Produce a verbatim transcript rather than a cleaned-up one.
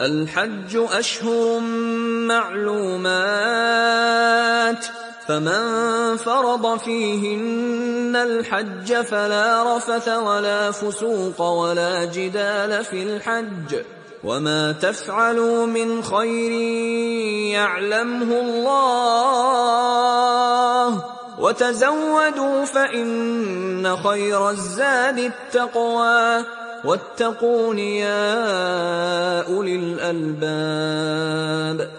الحج أشهر معلومات فمن فرض فيهن الحج فلا رفث ولا فسوق ولا جدال في الحج وما تفعلوا من خير يعلمه الله وتزودوا فإن خير الزاد التقوى واتقون يا أولي الألباب.